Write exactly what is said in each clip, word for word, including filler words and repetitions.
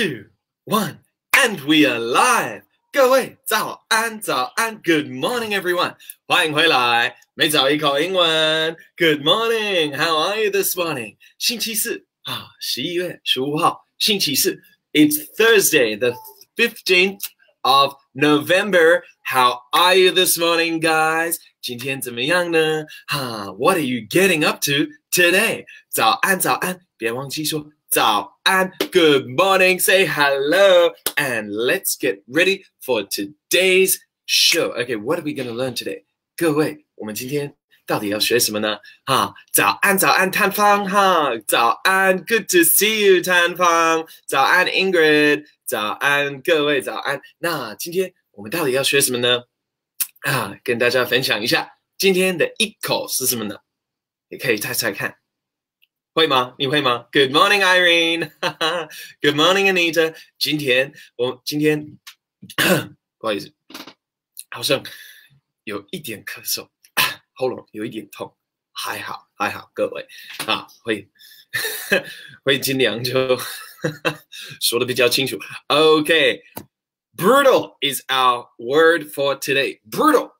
two, one, and we are live. 各位早安早安 Good morning everyone. 欢迎回来每早一口英文 Good morning, how are you this morning? 星期四啊 ,十一月十五号星期四 It's Thursday, the fifteenth of November. How are you this morning, guys? 今天怎么样呢啊 What are you getting up to today? 早安早安别忘记说早安 good morning, say hello, and let's get ready for today's show. Okay, what are we going to learn today? 各位，我们今天到底要学什么呢？哈，早安，早安，探方哈，早安 ，good to see you， 探方，早安 ，Ingrid， 早安，各位早安。那今天我们到底要学什么呢？啊，跟大家分享一下今天的一口是什么呢？你可以猜猜看。会吗？你会吗？ Good morning, Irene. Good morning, Anita. 今天我今天不好意思，好像有一点咳嗽，喉咙有一点痛，还好还好，各位啊，会会尽量就说的比较清楚。Okay, brutal is our word for today. Brutal.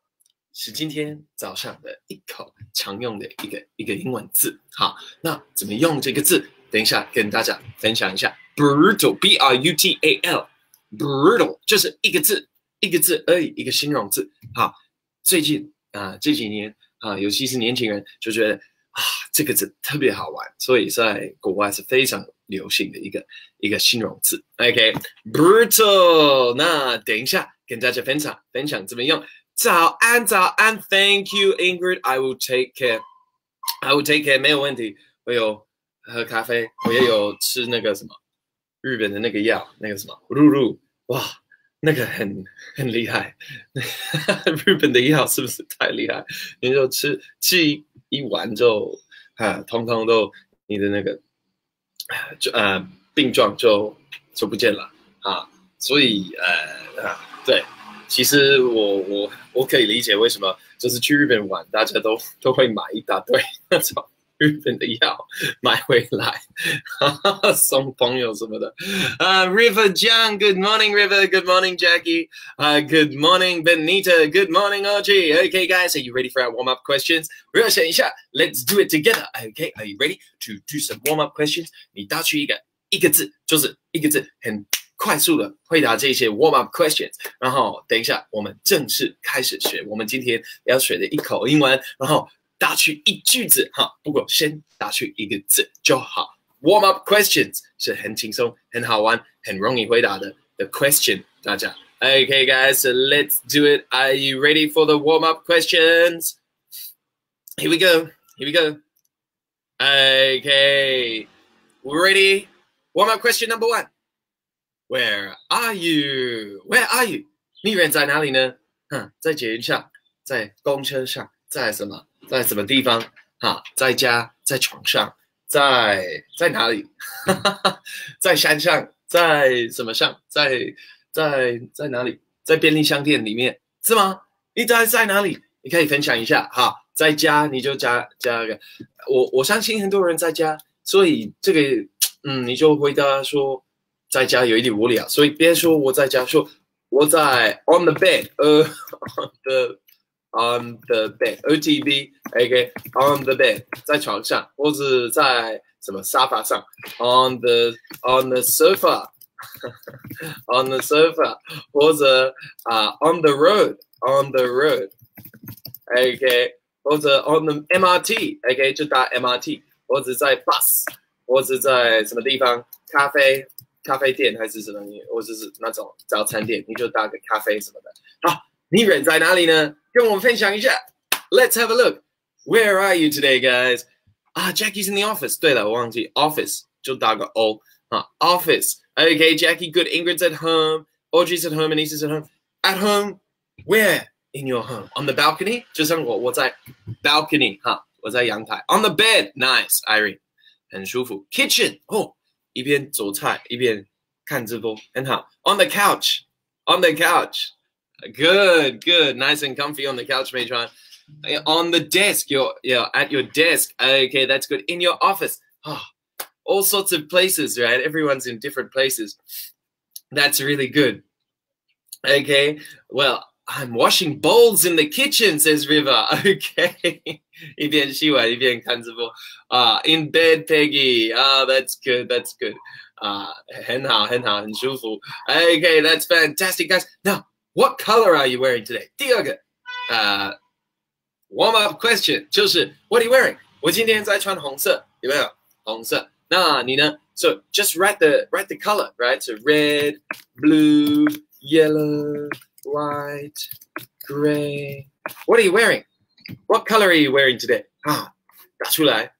是今天早上的一口常用的一个一个英文字。好，那怎么用这个字？等一下跟大家分享一下。Brutal, B R U T A L, brutal 就是一个字，一个字而已，一个形容字。好，最近啊、呃、这几年啊、呃，尤其是年轻人就觉得啊这个字特别好玩，所以在国外是非常流行的一个一个形容字。OK, brutal. 那等一下跟大家分享分享怎么用。早安早安 thank you, Ingrid. I will take care. I will take care, 没有问题。我有喝咖啡，我也有吃那个什么日本的那个药，那个什么露露，哇，那个很很厉害。日本的药是不是太厉害？你就吃吃一碗就啊，通通都你的那个就呃病状就就不见了啊，所以呃啊对。其实我我我可以理解为什么就是去日本玩，大家都都会买一大堆那种日本的药买回来，送朋友什么的。啊、uh, River Jiang, good morning River, good morning Jackie, uh, good morning Benita, good morning Archie. Okay, guys, are you ready for our warm up questions? 热身一下 ，Let's do it together. Okay, are you ready to do some warm up questions? 你打出一个一个字，就是一个字，很。快速的回答这些 warm up questions， 然后等一下我们正式开始学我们今天要学的一口英文，然后打去一句子哈，不过先打去一个字就好。Warm up questions 是很轻松、很好玩、很容易回答的 the question。大家 ，Okay, guys, so let's do it. Are you ready for the warm up questions? Here we go. Here we go. Okay, we're ready. Warm up question number one.Where are you? Where are you? 你人在哪里呢？哈，在捷运上，在公车上，在什么，在什么地方？哈，在家，在床上，在在哪里？哈哈哈，在山上，在什么上？在在在哪里？在便利商店里面是吗？你在在哪里？你可以分享一下哈。在家你就加加个，我我相信很多人在家，所以这个嗯，你就回答说。在家有一点无聊，所以别说我在家，说我在 on the bed， 呃、uh, ，on the on the bed，O T B，OK，、okay? on the bed， 在床上，或者在什么沙发上 ，on the on the sofa，on the sofa， 或者啊、uh, on the road，on the road，OK，、okay? 或者 on the M R T，OK，、okay? 就打 M R T， 或者在 bus， 或者在什么地方咖啡。咖啡店还是什么？或者是那种早餐店，你就打个咖啡什么的。好，你人在哪里呢？跟我们分享一下。Let's have a look. Where are you today, guys? 啊 ，Jackie's in the office. 对了，我忘记 office 就打个 o 啊 ，office. Okay, Jackie, good. Ingrid's at home. Audrey's at home. Anissa's at home. At home, where in your home? On the balcony. 就像我，我在 balcony 哈，我在阳台。On the bed, nice, Irene. 很舒服。Kitchen, 哦。一边做菜一边看直播，很好。On the couch, on the couch, good, good, nice and comfy on the couch, matron. On the desk, you're, you're at your desk. Okay, that's good. In your office, ah, all sorts of places, right? Everyone's in different places. That's really good. Okay, well, I'm washing bowls in the kitchen, says River. Okay. Uh, in bed, Peggy. Ah, oh, that's good, that's good. Uh, okay, that's fantastic, guys. Now, what color are you wearing today? Uh, warm-up question, 就是, what are you wearing? 我今天在穿红色, 有没有? 红色. 那你呢? So just write the write the color, right? So red, blue, yellow, white, gray. What are you wearing? What color are you wearing today? 啊, 打出来,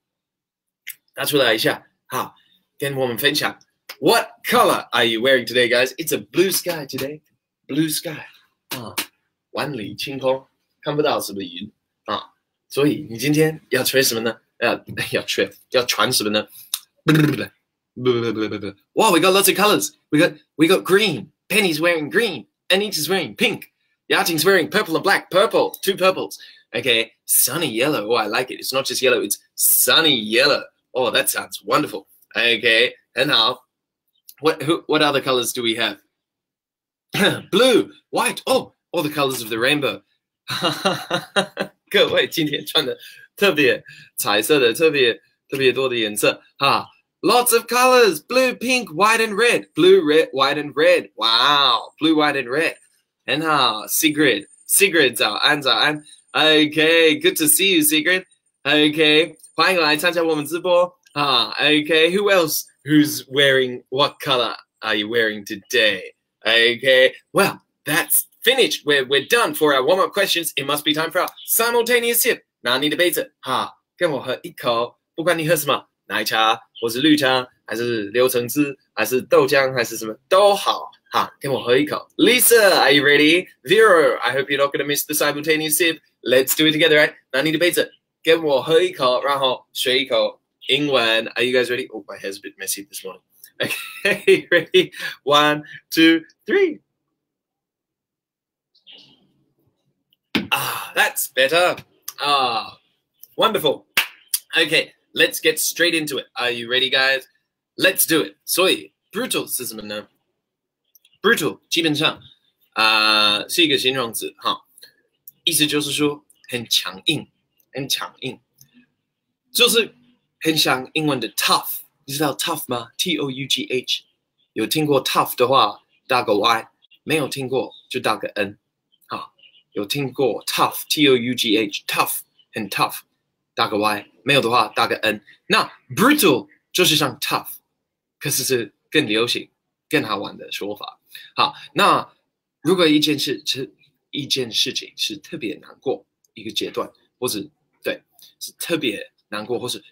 打出来一下. 好, then 我们分享. What color are you wearing today, guys? It's a blue sky today. Blue sky. 啊, 万里晴空, 看不到是不是云? 啊, 所以你今天要吹什么呢? 要, 要吹, 要传什么呢? Wow, we got lots of colors. We got we got green. Penny's wearing green. Anita's wearing pink. Yating's wearing purple and black. Purple, two purples. Okay, sunny yellow. Oh, I like it. It's not just yellow. It's sunny yellow. Oh, that sounds wonderful. Okay, and now, what who, what other colors do we have? Blue, white. Oh, all the colors of the rainbow. 各位今天穿的特别彩色的特别特别多的颜色 哈 Lots of colors, blue, pink, white, and red. Blue, red, white, and red. Wow, blue, white, and red. And how, Sigrid, Sigrid, 早安, 早安. Okay, good to see you, Sigrid. Okay, 欢迎来参加我们直播. Ah, okay, who else? Who's wearing? What color are you wearing today? Okay, well, that's finished. We're we're done for our warm-up questions. It must be time for our simultaneous sip. 拿你的杯子, 哈, 跟我喝一口. 不管你喝什么. 奶茶, 或是绿茶, 还是柳橙汁, 还是豆浆, 还是什么, 都好, 哈, 跟我喝一口. Lisa, are you ready? Vero, I hope you're not going to miss the simultaneous sip. Let's do it together, right? 拿你的杯子, 跟我喝一口, 然后水一口, 英文. Are you guys ready? Oh, my hair's a bit messy this morning. Okay, ready? One, two, three. Ah, that's better. Ah, wonderful. Okay. Let's get straight into it. Are you ready, guys? Let's do it. So, brutal 是什么呢? Brutal 基本上啊、呃、是一个形容词哈，意思就是说很强硬，很强硬，就是很像英文的 tough。你知道 tough 吗 ？T O U G H。有听过 tough 的话，打个 Y； 没有听过就打个 N。啊，有听过 tough T O U G H tough 很 tough。 打个 Y， 没有的话打个 N。那 brutal 就是像 tough， 可是是更流行、更好玩的说法。好，那如果一件事是一件事情是特别难过一个阶段，或是对是特别难过，或是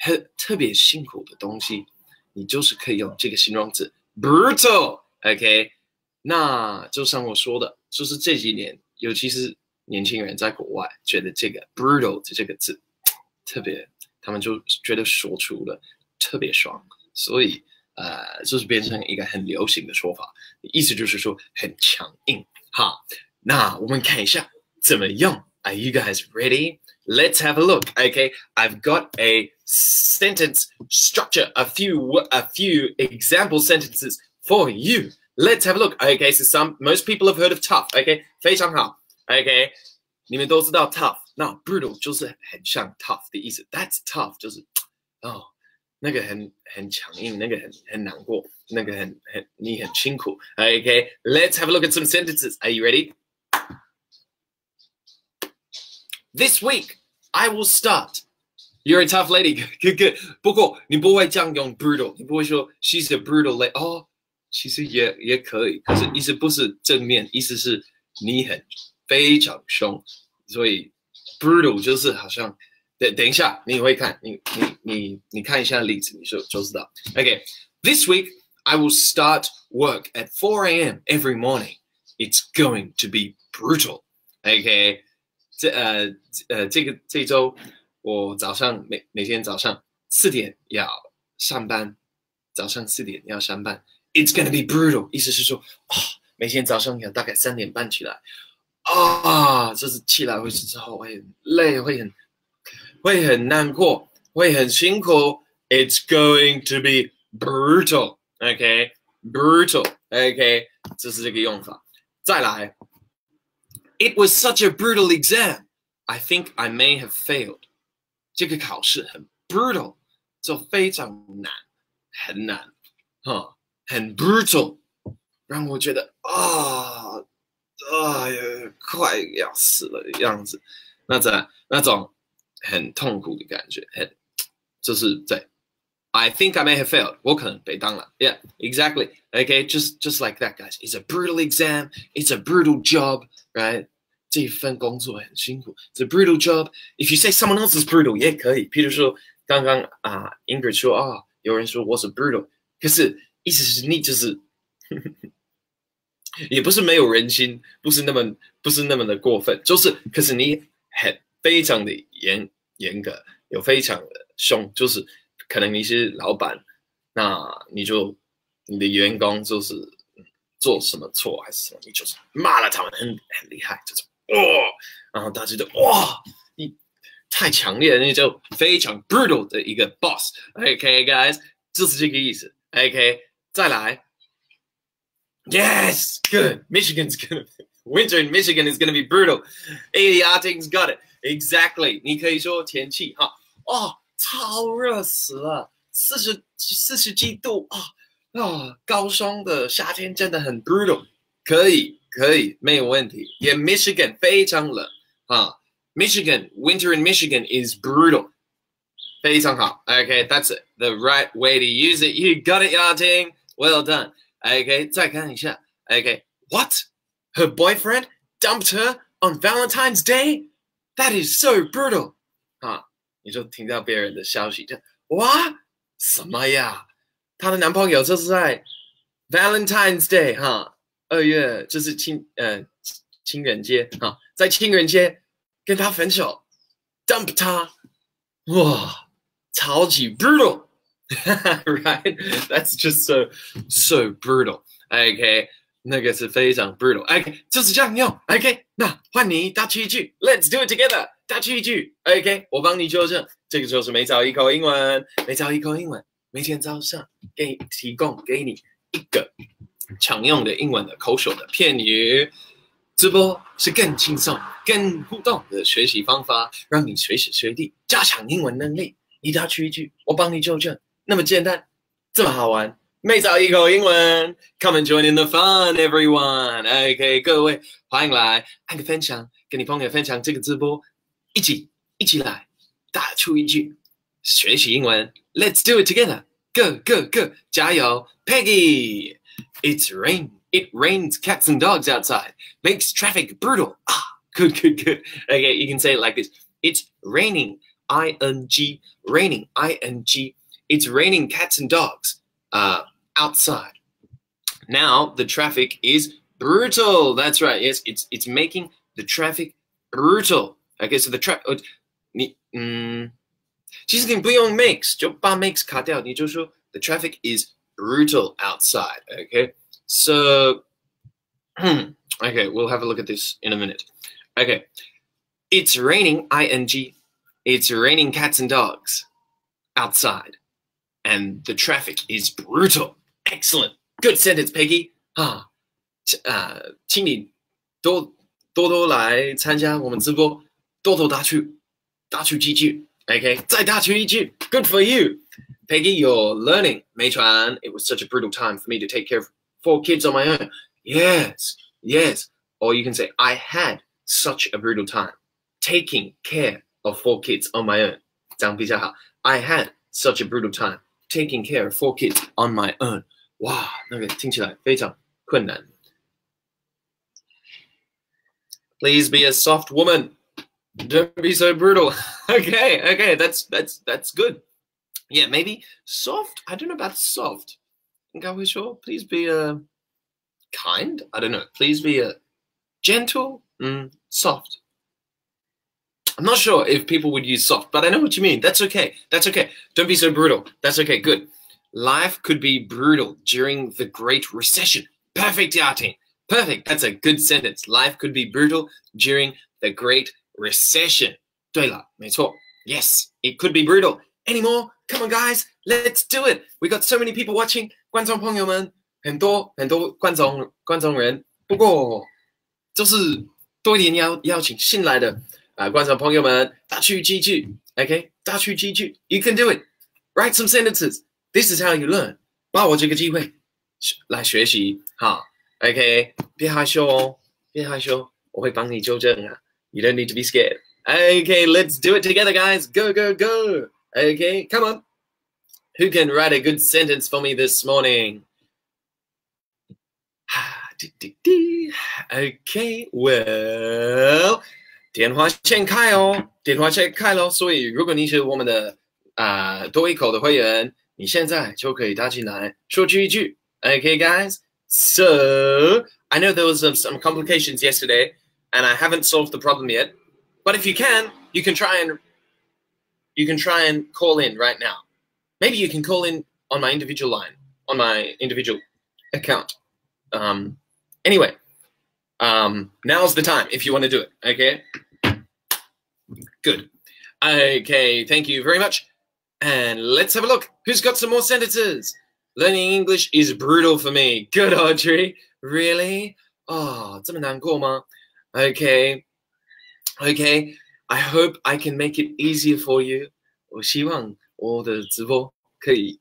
很特别辛苦的东西，你就是可以用这个形容词 brutal。OK， 那就像我说的，就是这几年，尤其是年轻人在国外，觉得这个 brutal 这个字。 特别，他们就觉得说出了特别爽，所以呃，就是变成一个很流行的说法，意思就是说很强硬哈。那我们看一下怎么用。Are you guys ready? Let's have a look. Okay, I've got a sentence structure, a few a few example sentences for you. Let's have a look. Okay, so some most people have heard of tough. Okay, 非常好。Okay, 你们都知道 tough。 那 brutal 就是很像 tough 的意思 ，that's tough 就是哦，那个很很强硬，那个很很难过，那个很很你很辛苦。Okay, let's have a look at some sentences. Are you ready? This week I will start. You're a tough lady. Good, good. 不过你不会这样用 brutal， 你不会说 she's a brutal lady。哦，其实也也可以，可是意思不是正面，意思是你很非常凶，所以。 Brutal 就是好像，等等一下，你会看，你你你你看一下例子，你就就知道。Okay, this week I will start work at four A M every morning. It's going to be brutal. Okay, 这呃呃这个这周我早上每每天早上四点要上班，早上四点要上班。It's going to be brutal. 意思是说，啊，每天早上要大概三点半起来。 啊，就是起来会之后会很累，会很会很难过，会很辛苦。It's going to be brutal. Okay, brutal. Okay, 这是这个用法。再来 ，It was such a brutal exam. I think I may have failed. 这个考试很 brutal， 就非常难，很难，哈，很 brutal， 让我觉得啊啊，快要死了的样子。那在那种很痛苦的感觉，很就是在。 I think I may have failed. 我可能被当了 Yeah, exactly. Okay, just just like that, guys. It's a brutal exam. It's a brutal job, right? 这份工作很辛苦. It's a brutal job. If you say someone else is brutal, 也可以。譬如说，刚刚啊 ，Ingrid 说啊、哦，有人说我是 brutal， 可是意思是你就是呵呵，也不是没有人心，不是那么不是那么的过分，就是可是你很非常的严严格，有非常的凶，就是。 可能你是老板，那你就你的员工就是做什么错还是什么，你就是骂了他们很很厉害，就是哇、哦，然后大家就哇，你太强烈了，你就非常 brutal 的一个 boss。Okay, guys， 这是这个意思。Okay， 再来 ，Yes, good. Michigan's gonna winter in Michigan is gonna be brutal. Idioting's got it exactly. 你可以说天气哈，哦。 超热死了，四十四十几度啊啊！高雄的夏天真的很 brutal， 可以可以没有问题。也 Michigan 非常冷啊 ，Michigan winter in Michigan is brutal， 非常好。Okay, that's it. The right way to use it. You got it, Yating. Well done. Okay, 再看一下。Okay, what? Her boyfriend dumped her on Valentine's Day? That is so brutal. 啊。 你就听到别人的消息，就哇什么呀？她的男朋友就是在 Valentine's Day 哈，二月就是情呃情人节哈，在情人节跟她分手 ，dump 她，哇，超级 brutal， right? That's just so so brutal. Okay， 那个是非常 brutal. Okay， 就是这样用。Okay， 那换你搭起一句 ，Let's do it together. 搭起一句 ，OK， 我帮你纠正。这个就是每早一口英文，每早一口英文，每天早上给提供给你一个常用的英文的口手的片语。直播是更轻松、更互动的学习方法，让你随时随地加强英文能力。你搭起一句，我帮你纠正，那么简单，这么好玩。 每早一口英文 ，Come and join in the fun, everyone. OK， 各位欢迎来，按个分享，跟你朋友分享这个直播，一起一起来，打出一句学习英文 ，Let's do it together. Go go go， 加油 ，Peggy. It's rain. It rains cats and dogs outside. Makes traffic brutal. Ah, good good good. OK, you can say it like this. It's raining. I N G. Raining. I N G. It's raining cats and dogs. Uh. Outside. Now the traffic is brutal. That's right. Yes, it's it's making the traffic brutal. Okay, so the traffic. Oh, 你嗯，其实你不用 makes， 就把 makes 卡掉，你就说 the traffic is brutal outside. Okay, so okay, we'll have a look at this in a minute. Okay, it's raining. I N G. It's raining cats and dogs outside, and the traffic is brutal. Excellent. Good sentence, Peggy. 啊，啊，请你多多多来参加我们直播，多多打趣，打趣几句。OK， 再打趣一句。Good for you, Peggy. You're learning. 美传 It was such a brutal time for me to take care of four kids on my own. Yes, yes. Or you can say, I had such a brutal time taking care of four kids on my own. 这样比较好。I had such a brutal time taking care of four kids on my own. 哇，那个听起来非常困难。Please be a soft woman. Don't be so brutal. Okay, okay, that's that's that's good. Yeah, maybe soft. I don't know about soft. I think I was sure. Please be a kind. I don't know. Please be a gentle. Mm, soft. I'm not sure if people would use soft, but I know what you mean. That's okay. That's okay. Don't be so brutal. That's okay. Good. Life could be brutal during the Great Recession. Perfect, Yating. Perfect. That's a good sentence. Life could be brutal during the Great Recession. 对了，没错。Yes, it could be brutal. Any more? Come on, guys. Let's do it. We got so many people watching. 观众朋友们，很多很多观众观众人。不过，就是多一点邀邀请新来的啊、呃、观众朋友们，大去积聚 ，OK， 大去积聚。You can do it. Write some sentences. This is how you learn. 把握这个机会来学习，好 ，OK， 别害羞哦，别害羞，我会帮你纠正啊。You don't need to be scared. Okay, let's do it together, guys. Go, go, go. Okay, come on. Who can write a good sentence for me this morning? Okay, well, 电话先开哦，电话先开咯。所以，如果你是我们的啊、呃、多益口的会员，你现在就可以打进来，说句一句。Okay, guys. So I know there was some, some complications yesterday, and I haven't solved the problem yet. But if you can, you can try and you can try and call in right now. Maybe you can call in on my individual line, on my individual account. Um, anyway, um, now's the time if you want to do it, okay? Good. Okay, thank you very much. And let's have a look. Who's got some more sentences? Learning English is brutal for me. Good, Audrey. Really? Oh, 这么难过吗? Okay. Okay. I hope I can make it easier for you. 我希望 我的直播可以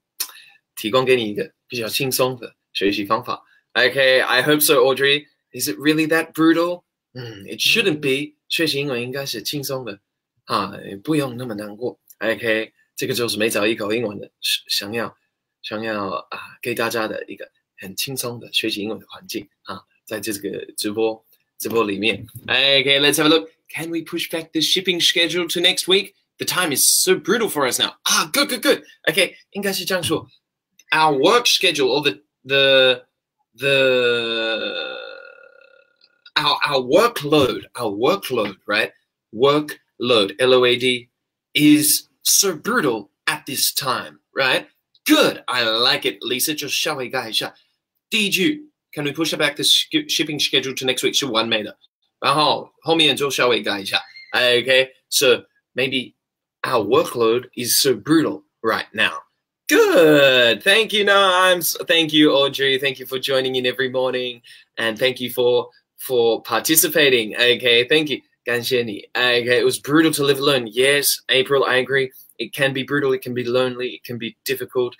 提供给你一个比较轻松的学习方法。Okay, I hope so, Audrey. Is it really that brutal? Mm, it shouldn't be. 学习英文应该是轻松的，啊，不用那么难过。Okay, 这个就是每早一口英文的想要想要啊给大家的一个很轻松的学习英文的环境啊，在这个直播直播里面。Okay, let's have a look. Can we push back the shipping schedule to next week? The time is so brutal for us now. Ah, good, good, good. Okay, 应该是这样说. Our work schedule or the the the our our workload, our workload, right? Workload, L O A D, is so brutal at this time, right? Good, I like it, Lisa. Just 稍微改一下。第一句 ，Can we push back the shipping schedule to next week? 是完美的。然后后面就稍微改一下。Okay, so maybe our workload is so brutal right now. Good. Thank you. No, I'm. So, thank you, Audrey. Thank you for joining in every morning, and thank you for for participating. Okay. Thank you. 感谢你. Okay. It was brutal to live alone. Yes, April. I agree. It can be brutal. It can be lonely. It can be difficult.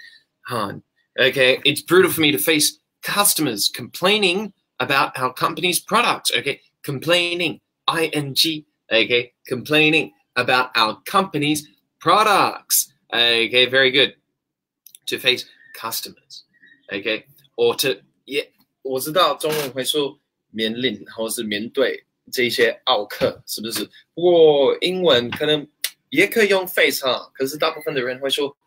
Huh. Okay. It's brutal for me to face customers complaining about our company's products. Okay. Complaining. I N G. Okay. Complaining about our company's products. Okay, very good. To face customers. Okay, or to yeah. 我知道中文会说面临或是面对这些奥客，是不是？不过英文可能也可以用 face 哈，可是大部分的人会说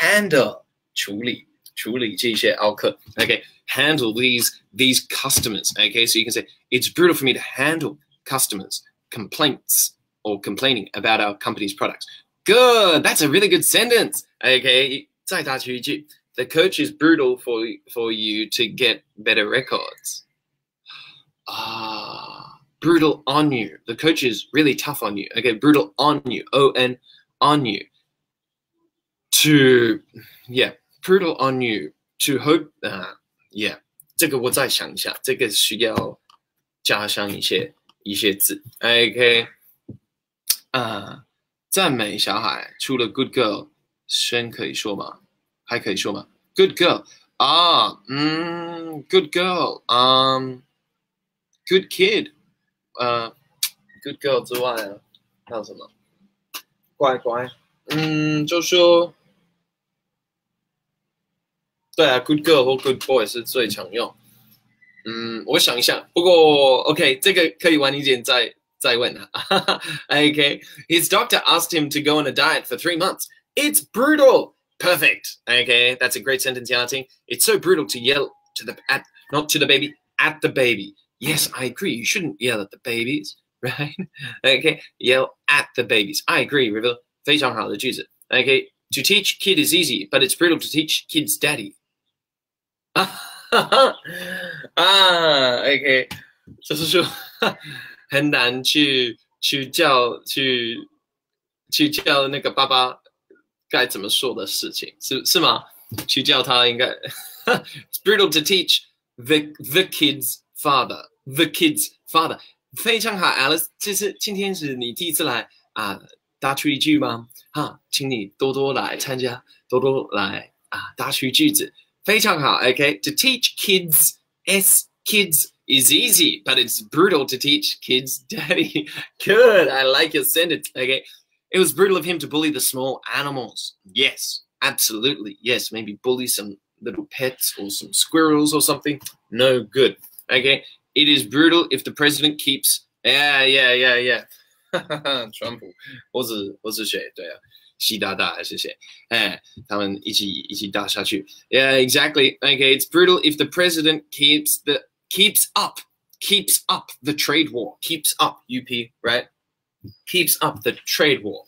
handle 处理处理这些奥客。Okay, handle these these customers. Okay, so you can say it's brutal for me to handle customers' complaints. Or complaining about our company's products. Good, that's a really good sentence. Okay, 再打出一句. The coach is brutal for for you to get better records. Ah, brutal on you. The coach is really tough on you. Okay, brutal on you. O N on you. To yeah, brutal on you. To hope. Uh, yeah, 这个我再想一下。这个需要加上一些一些字。Okay. 啊，赞美小孩，除了 good girl， 先可以说吗？还可以说吗 ？Good girl 啊，嗯 ，good girl， 嗯 ，good kid， 呃 ，good girl 之外啊，还有什么？乖乖，嗯，就说，对啊 ，good girl 或 good boy 是最常用。嗯，我想一下，不过 OK， 这个可以晚一点再。Okay, his doctor asked him to go on a diet for three months. It's brutal. Perfect. Okay, that's a great sentence, Yati. It's so brutal to yell to the at not to the baby at the baby. Yes, I agree. You shouldn't yell at the babies, right? Okay, yell at the babies. I agree, River. 非常好的句子. Okay, to teach kid is easy, but it's brutal to teach kid's daddy. Ah, okay. 就是说。很难去去叫去去叫那个爸爸该怎么说的事情，是是吗？去教他应该，It's brutal to teach the the kid's father, the kid's father。非常好 ，Alice， 这是今天是你第一次来啊，打出一句吗？哈，请你多多来参加，多多来啊，打出句子，非常好 ，OK。To teach kids, s kids is easy, but it's brutal to teach kids, daddy. Good, I like your sentence, okay. It was brutal of him to bully the small animals. Yes, absolutely. Yes, maybe bully some little pets or some squirrels or something. No good. Okay. It is brutal if the president keeps. Yeah, yeah, yeah, yeah. Trump 我是我是谁？对啊，习大大还是谁？哎，他们一起一起打下去。Yeah, exactly. Okay. It's brutal if the president keeps the keeps up keeps up the trade war. Keeps up, U P, right? Keeps up the trade war.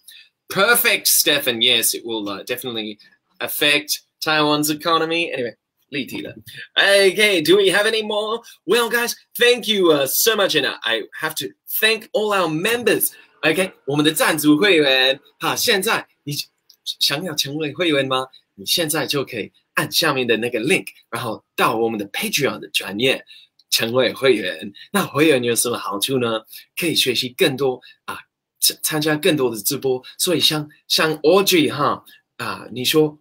Perfect, Stefan. Yes, it will uh, definitely affect Taiwan's economy. Anyway, okay, do we have any more? Well, guys, thank you uh, so much. And I have to thank all our members. Okay, 我们的赞助会员。好，现在你想要成为会员吗？你现在就可以按下面的那个 link， 然后到我们的 Patreon 的专页。成为会员，那会员有什么好处呢？可以学习更多啊，参加更多的直播。所以像像 Audrey 哈啊，你说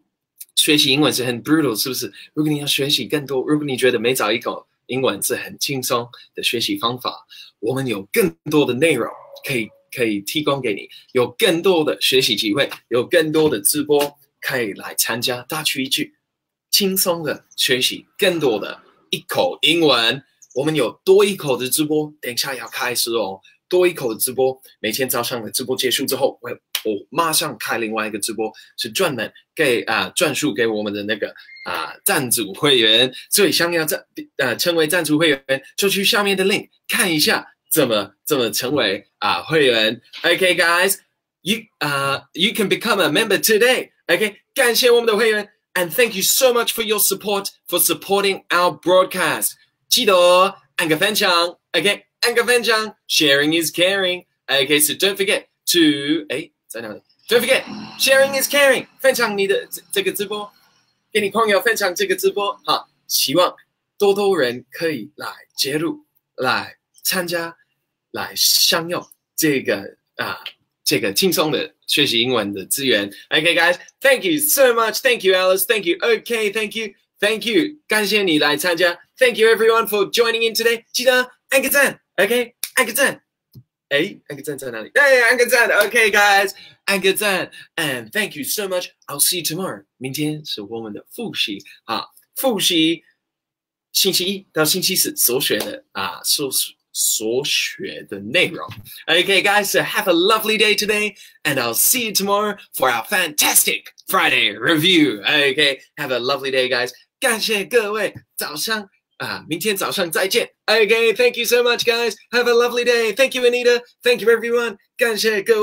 学习英文是很 brutal， 是不是？如果你要学习更多，如果你觉得每早一口英文是很轻松的学习方法，我们有更多的内容可以可以提供给你，有更多的学习机会，有更多的直播可以来参加。大区一句，轻松的学习更多的一口英文。我们有多一口的直播，等一下要开始哦。多一口的直播，每天早上的直播结束之后，我我马上开另外一个直播，是专门给啊、呃、专属给我们的那个啊、呃、赞助会员。所以想要赞呃成为赞助会员，就去下面的 link 看一下怎么怎么成为啊、呃、会员。Okay, guys, you 啊、uh, you can become a member today. Okay, 感谢我们的会员 ，and thank you so much for your support for supporting our broadcast. 记得哦，按个分享 ，OK， 按个分享 ，sharing is caring， OK， so don't forget to， 哎，在哪里 ？Don't forget sharing is caring， 分享你的这这个直播，给你朋友分享这个直播，好，希望多多人可以来加入、来参加、来享用这个啊这个轻松的学习英文的资源 ，OK guys，thank you so much，thank you Alice，thank you，OK，thank you。Thank you. 感谢你来参加。Thank you everyone for joining in today. 记得按个赞 ，OK？ 按个赞。哎，按个赞在哪里？哎，按个赞 ，OK guys， 按个赞。And thank you so much. I'll see you tomorrow. 明天是我们的复习啊，复习星期一到星期四所学的啊，所所学的内容。Okay guys, so have a lovely day today, and I'll see you tomorrow for our fantastic Friday review. Okay, have a lovely day, guys. 感谢各位，早上啊，明天早上再见。Okay, thank you so much, guys. Have a lovely day. Thank you, Anita. Thank you, everyone. 感谢各位。